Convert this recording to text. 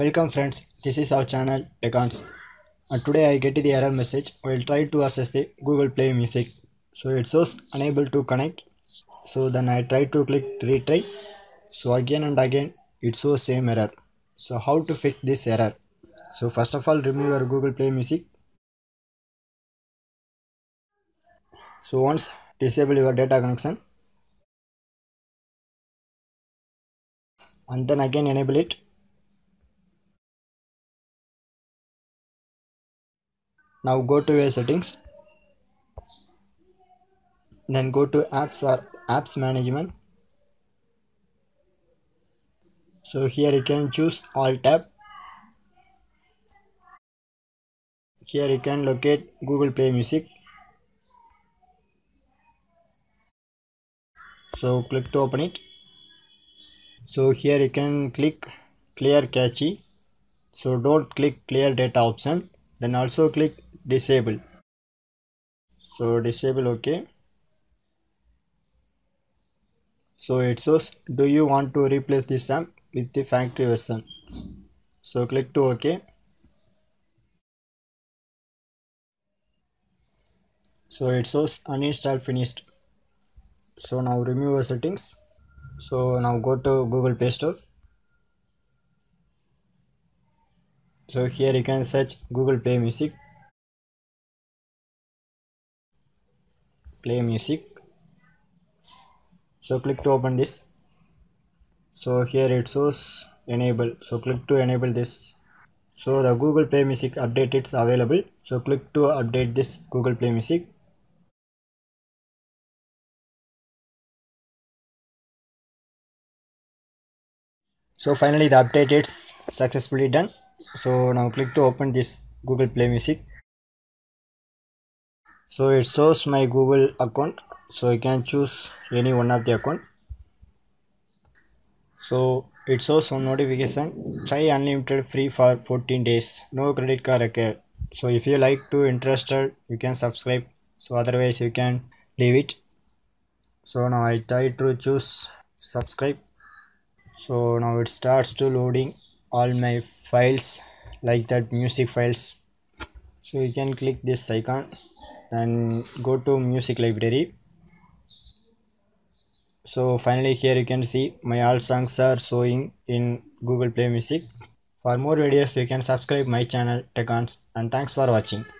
Welcome friends, this is our channel Teconz, and today I get the error message while try to access the Google Play Music. So it shows unable to connect. So then I try to click retry. So again and again it shows same error. So how to fix this error? So first of all, remove your Google Play Music. So once disable your data connection and then again enable it. Now go to your settings, then go to apps or apps management. So here you can choose all tab. Here you can locate Google Play Music. So click to open it. So here you can click clear cache. So don't click clear data option. Then also click disable. So disable OK. So it shows, do you want to replace this app with the factory version? So click to OK. So it shows uninstall finished. So now remove your settings. So now go to Google Play Store. So here you can search Google Play Music. Play Music. So click to open this. So here it shows enable. So click to enable this. So the Google Play Music update is available. So click to update this Google Play Music. So finally the update is successfully done. So now click to open this Google Play Music. So it shows my Google account. So you can choose any one of the account. So it shows one notification, try unlimited free for 14 days, no credit card required. So if you like to interested, you can subscribe. So otherwise you can leave it. So now I try to choose subscribe. So now it starts to loading all my files like that, music files. So you can click this icon, then go to music library. So finally here you can see my all songs are showing in Google Play Music. For more videos you can subscribe my channel Teconz, and thanks for watching.